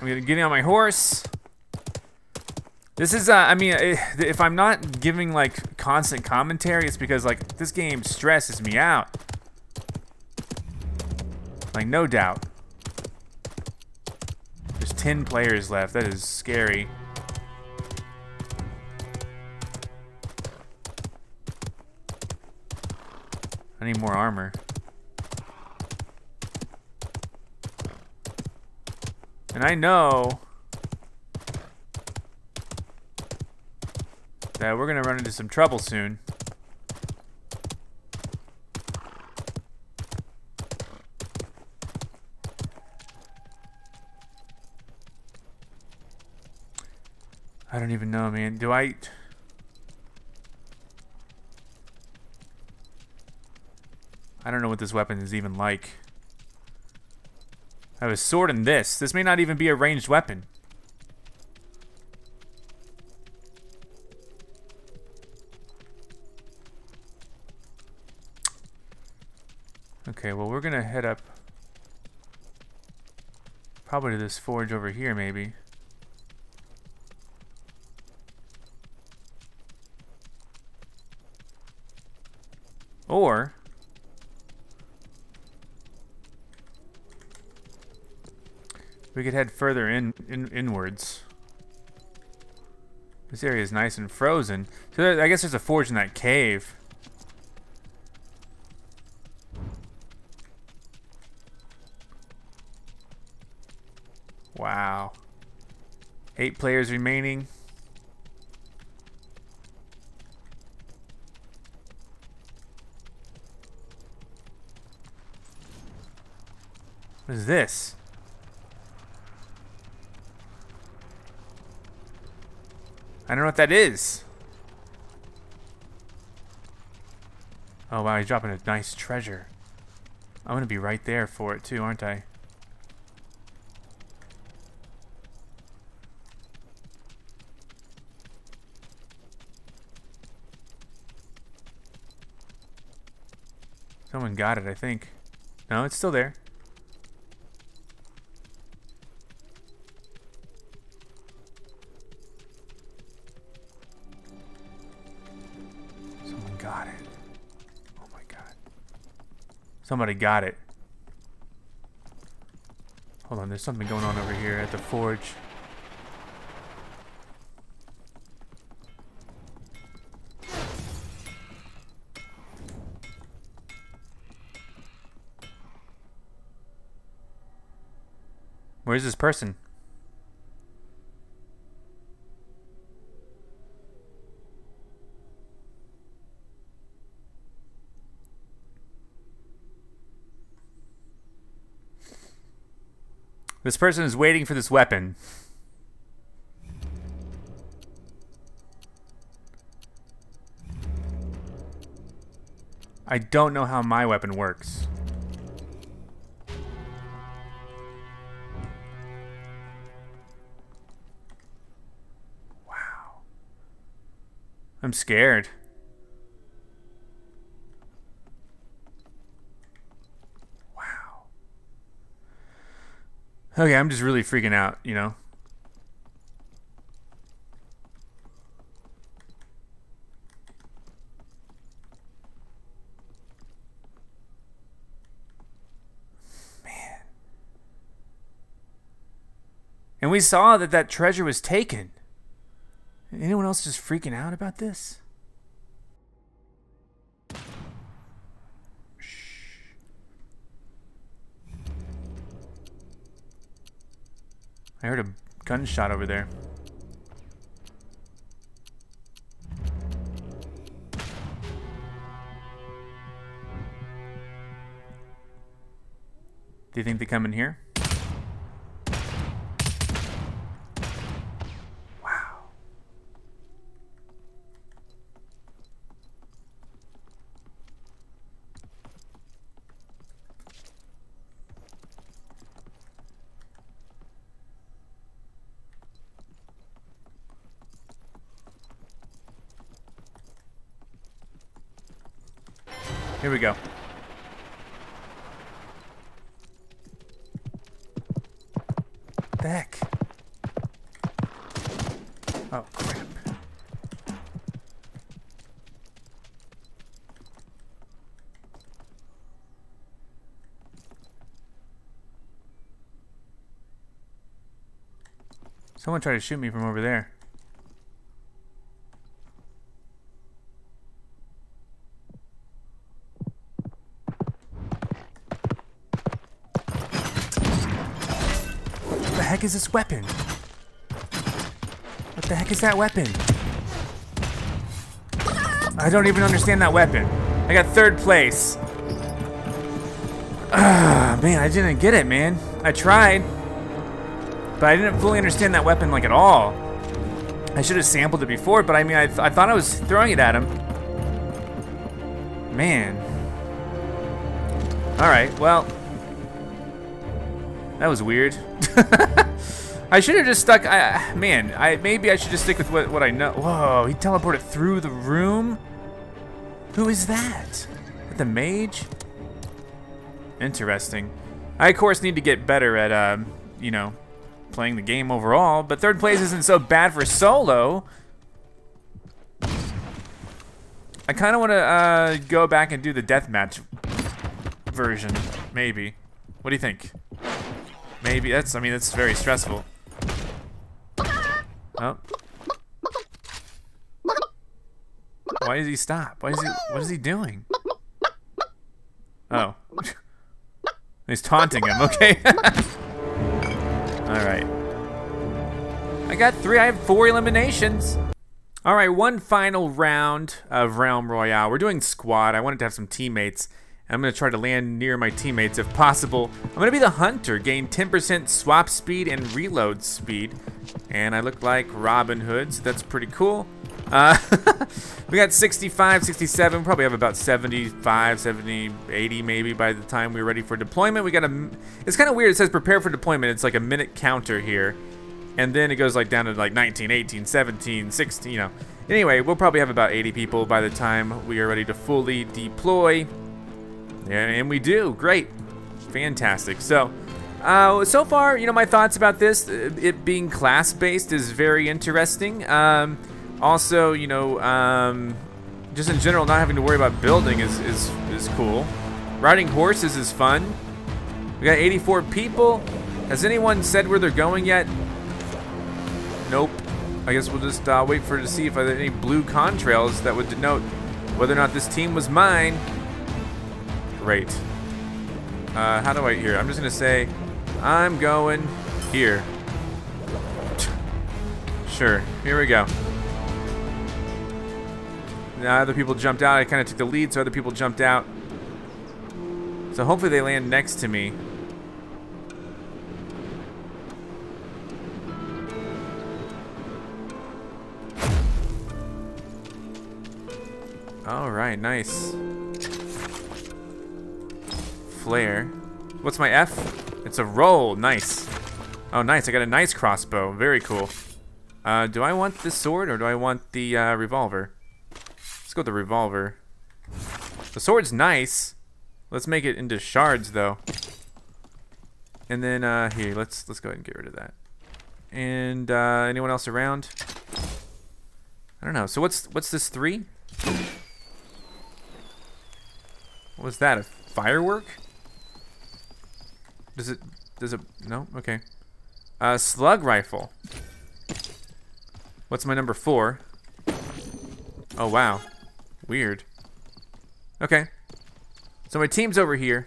I'm gonna get on my horse. This is, I mean, if I'm not giving like constant commentary, it's because like this game stresses me out. Like no doubt. There's 10 players left. That is scary. I need more armor. And I know that we're gonna run into some trouble soon. I don't even know, man. Do I... I don't know what this weapon is even like. I have a sword in this. This may not even be a ranged weapon. Okay, well we're gonna head up probably to this forge over here maybe. Or we could head further inwards. This area is nice and frozen. So I guess there's a forge in that cave. Wow. 8 players remaining. What is this? I don't know what that is. Oh wow, he's dropping a nice treasure. I'm gonna be right there for it too, aren't I? Someone got it, I think. No, it's still there. Somebody got it. Hold on, there's something going on over here at the forge. Where's this person? This person is waiting for this weapon. I don't know how my weapon works. Wow. I'm scared. Okay, I'm just really freaking out, you know? And we saw that that treasure was taken. Anyone else just freaking out about this? Shh. I heard a gunshot over there. Do you think they come in here? Wow. Here we go. What the heck? Oh, crap. Someone tried to shoot me from over there. What the heck is this weapon? What the heck is that weapon? I don't even understand that weapon. I got third place. Man, I didn't get it, man. I tried, but I didn't fully understand that weapon like at all. I should have sampled it before, but I mean, I thought I was throwing it at him. Man. All right, well, that was weird. I should have just stuck. Maybe I should just stick with what I know. Whoa! He teleported through the room. Who is that? The mage? Interesting. I of course need to get better at you know, playing the game overall. But third place isn't so bad for solo. I kind of want to go back and do the deathmatch version, maybe. What do you think? Maybe that's, I mean, that's very stressful. Oh. Why does he stop? Why is he, what is he doing? Oh. He's taunting him, okay. All right. I got three, I have four eliminations. All right, one final round of Realm Royale. We're doing squad, I wanted to have some teammates. I'm gonna try to land near my teammates if possible. I'm gonna be the hunter, gain 10% swap speed and reload speed. And I look like Robin Hood, so that's pretty cool. We got 65, 67, probably have about 75, 70, 80 maybe by the time we're ready for deployment. We got a, it's kind of weird, it says prepare for deployment. It's like a minute counter here. And then it goes like down to like 19, 18, 17, 16, you know. Anyway, we'll probably have about 80 people by the time we are ready to fully deploy. And we do, great, fantastic. So, so far, you know, my thoughts about this, it being class-based is very interesting. Also, you know, just in general, not having to worry about building is cool. Riding horses is fun. We got 84 people. Has anyone said where they're going yet? Nope. I guess we'll just wait for to see if there are any blue contrails that would denote whether or not this team was mine. Great. How do I hear? I'm just gonna say, I'm going here. Sure, here we go. Now other people jumped out, I kinda took the lead, so other people jumped out. So hopefully they land next to me. All right, nice. Flare. What's my F? It's a roll. Nice. Oh, nice. I got a nice crossbow. Very cool. Do I want this sword or do I want the revolver? Let's go with the revolver. The sword's nice. Let's make it into shards though. And then here, let's go ahead and get rid of that. And anyone else around? I don't know. So what's this three? What was that? A firework? Does it, no? Okay. Slug rifle. What's my number 4? Oh, wow. Weird. Okay. So my team's over here.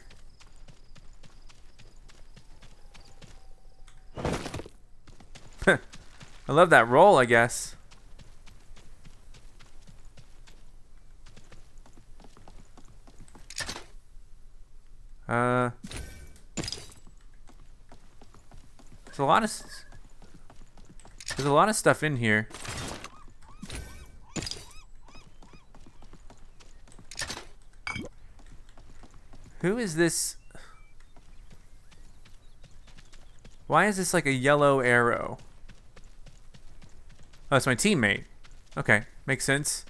I love that roll, I guess. There's a lot of stuff in here. Who is this? Why is this like a yellow arrow? Oh, it's my teammate. Okay, makes sense.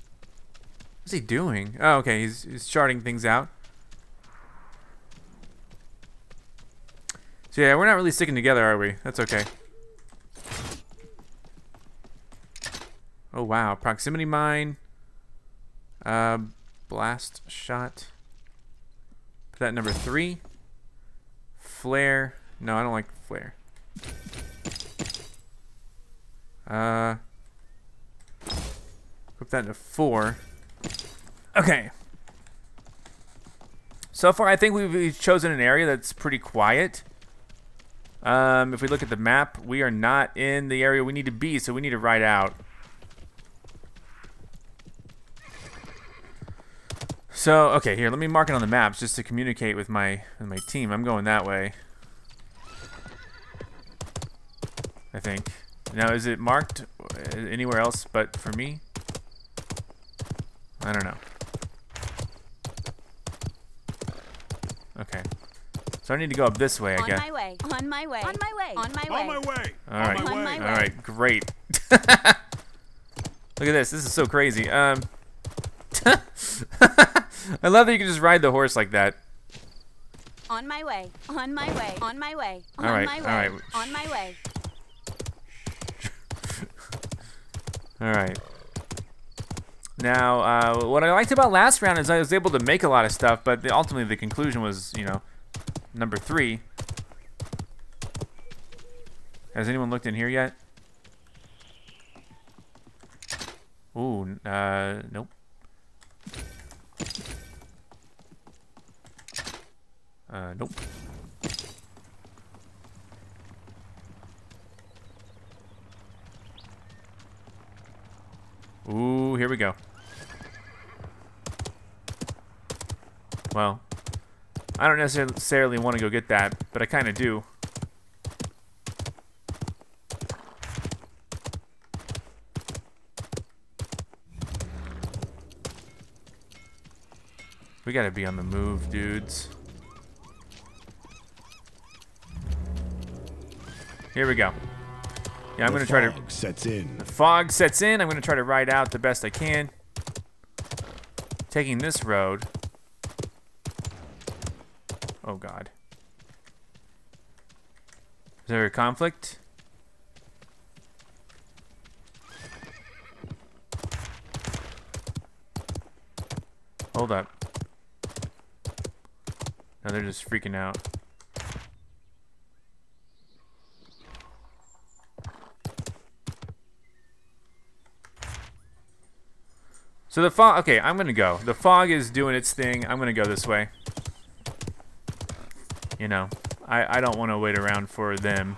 What's he doing? Oh, okay, he's charting things out. So yeah, we're not really sticking together, are we? That's okay. Oh wow, proximity mine. Blast shot. Put that number 3. Flare. No, I don't like flare. Put that into 4. Okay. So far, I think we've chosen an area that's pretty quiet. If we look at the map, we are not in the area we need to be, so we need to ride out. So, okay, here, let me mark it on the maps just to communicate with my team. I'm going that way, I think. Now, is it marked anywhere else but for me? I don't know. Okay. So I need to go up this way, I guess. On my way. On my way. On my way. On my way. On my way. All right. On my way. All right. Great. Look at this. This is so crazy. I love that you can just ride the horse like that. On my way. On my way. On my way. All right. All right. On my way. All right. Now, what I liked about last round is I was able to make a lot of stuff, but ultimately the conclusion was, you know. Number 3. Has anyone looked in here yet? Ooh, nope. Nope. Ooh, here we go. Well. I don't necessarily want to go get that, but I kind of do. We gotta be on the move, dudes. Here we go. Yeah, I'm gonna try to. The fog sets in. The fog sets in. I'm gonna try to ride out the best I can. Taking this road. Oh God. Is there a conflict? Hold up. Now they're just freaking out. So the fog, okay, I'm gonna go. The fog is doing its thing. I'm gonna go this way. You know, I don't want to wait around for them.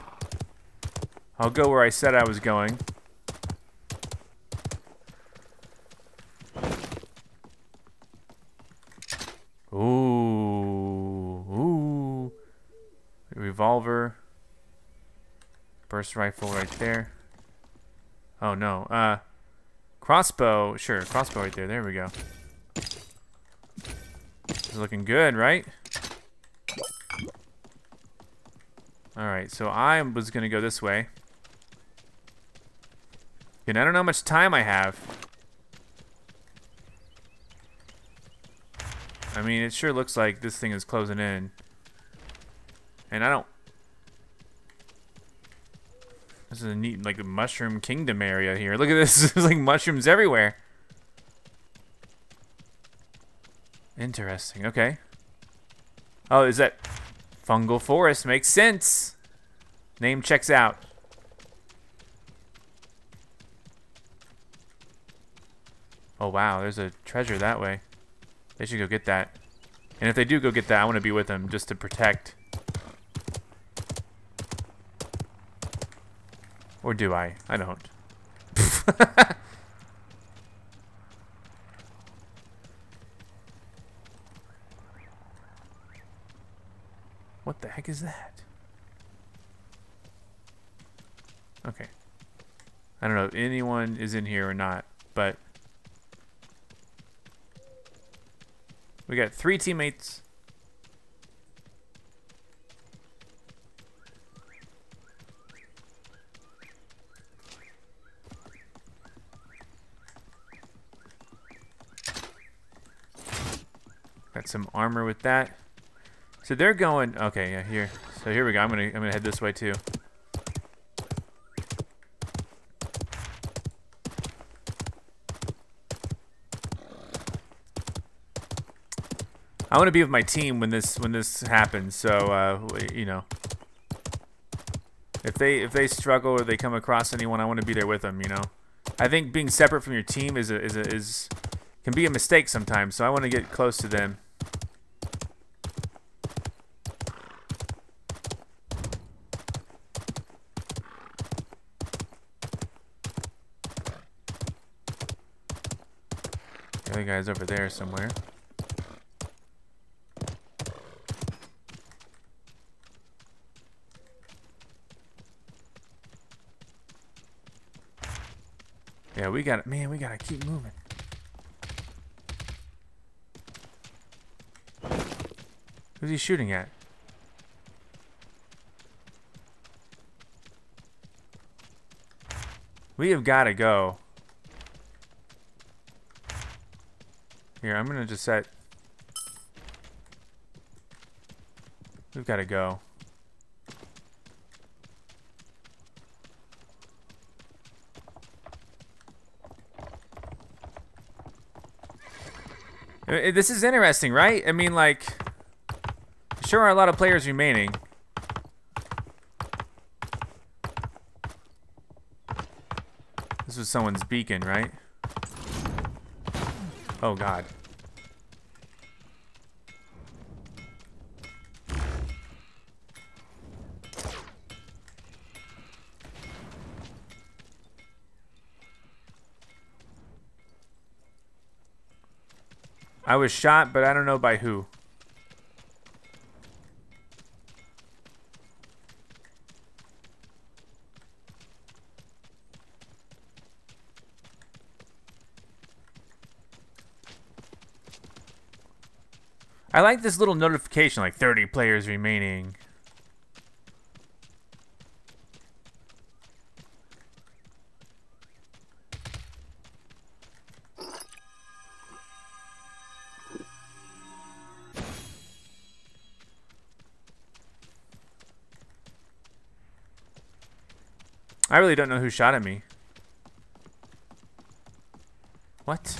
I'll go where I said I was going. Ooh. Ooh. Revolver. Burst rifle right there. Oh, no. Crossbow. Sure, crossbow right there. There we go. This is looking good, right? Alright, so I was gonna go this way. And I don't know how much time I have. I mean, it sure looks like this thing is closing in. And I don't... This is a neat, like, mushroom kingdom area here. Look at this, there's like mushrooms everywhere. Interesting, okay. Oh, is that... Fungal Forest makes sense. Name checks out. Oh, wow. There's a treasure that way. They should go get that. And if they do go get that, I want to be with them just to protect. Or do I? I don't. What the heck is that? Okay. I don't know if anyone is in here or not, but we got 3 teammates. Got some armor with that. So they're going. Okay, yeah, here. So here we go. I'm gonna head this way too. I want to be with my team when this happens. So you know, if they struggle or they come across anyone, I want to be there with them. You know, I think being separate from your team can be a mistake sometimes. So I want to get close to them. The other guy's over there somewhere. Yeah, we got it, man. We gotta keep moving. Who's he shooting at? We have got to go. Here, I'm gonna just set. We've got to go. This is interesting, right? I mean, like, sure are a lot of players remaining. This was someone's beacon, right? Oh, God. I was shot, but I don't know by who. I like this little notification, like 30 players remaining. I really don't know who shot at me. What?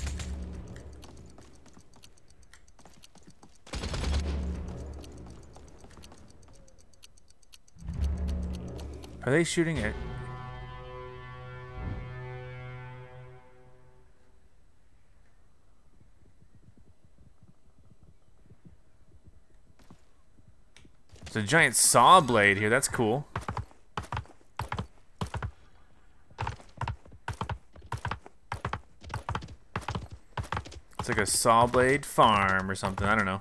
Are they shooting at? There's a giant saw blade here. That's cool. It's like a saw blade farm or something. I don't know.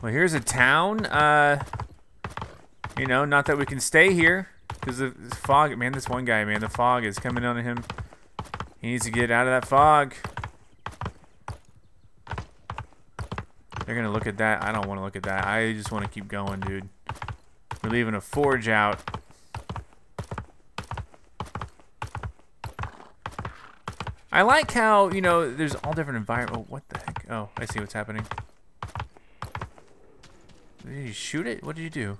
Well, here's a town. You know, not that we can stay here because the fog. Man, this one guy, man, the fog is coming on him. He needs to get out of that fog. They're gonna look at that. I don't want to look at that. I just want to keep going, dude. We're leaving a forge out. I like how, you know, there's all different environments. Oh, what the heck? Oh, I see what's happening. Did you shoot it? What did you do?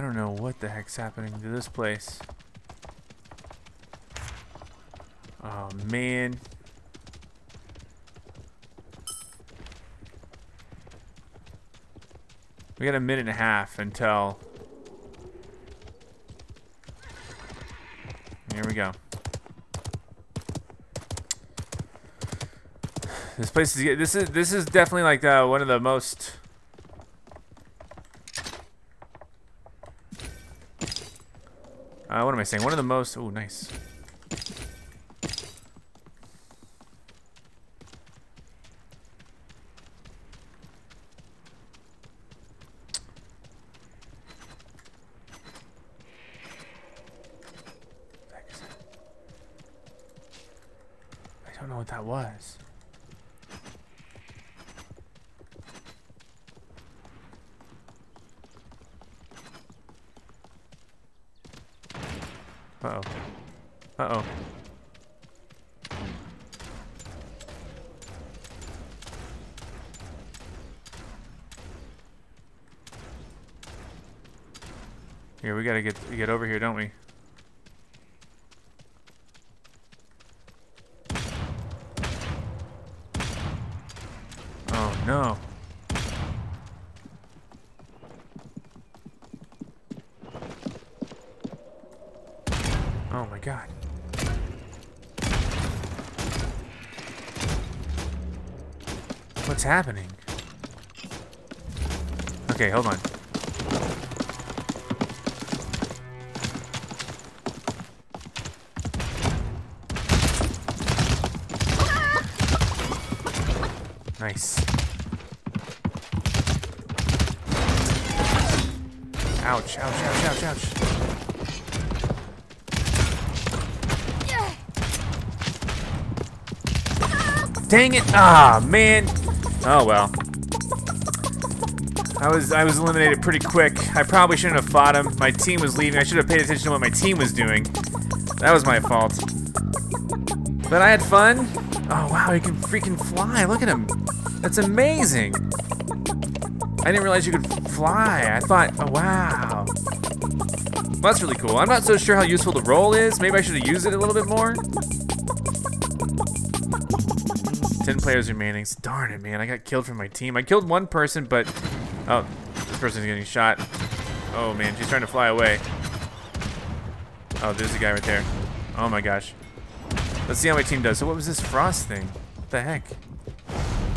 I don't know what the heck's happening to this place. Oh, man. We got a minute and a half until... Here we go. This place is... This is definitely like one of the most... what am I saying? One of the most... Oh, nice. I don't know what that was. Uh-oh. Uh-oh. Here, we gotta get over here, don't we? Oh, no. Oh my god. What's happening? Okay, hold on. Nice. Ouch, ouch, ouch, ouch, ouch. Dang it! Ah, man. Oh well. I was eliminated pretty quick. I probably shouldn't have fought him. My team was leaving. I should have paid attention to what my team was doing. That was my fault. But I had fun. Oh wow, he can freaking fly! Look at him. That's amazing. I didn't realize you could fly. I thought, oh wow. Well, that's really cool. I'm not so sure how useful the roll is. Maybe I should have used it a little bit more. 10 players remaining. Darn it, man. I got killed from my team. I killed one person, but... Oh, this person's getting shot. Oh, man. She's trying to fly away. Oh, there's a guy right there. Oh, my gosh. Let's see how my team does. So what was this frost thing? What the heck?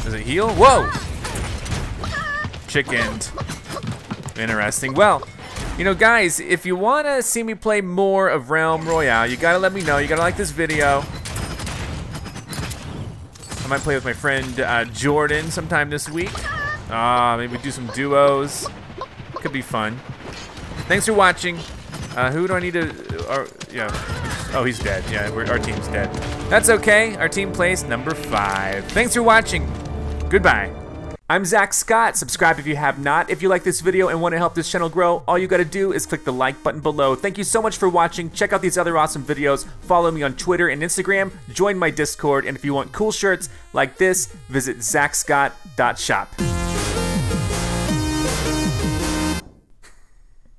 Does it heal? Whoa! Chickened. Interesting. Well, you know, guys, if you want to see me play more of Realm Royale, you got to let me know. You got to like this video. I might play with my friend Jordan sometime this week. Maybe do some duos. Could be fun. Thanks for watching. Who do I need to... yeah. Oh, he's dead. Yeah, our team's dead. That's okay. Our team plays number 5. Thanks for watching. Goodbye. I'm Zack Scott. Subscribe if you have not. If you like this video and want to help this channel grow, all you got to do is click the like button below. Thank you so much for watching. Check out these other awesome videos. Follow me on Twitter and Instagram. Join my Discord. And if you want cool shirts like this, visit ZackScott.shop.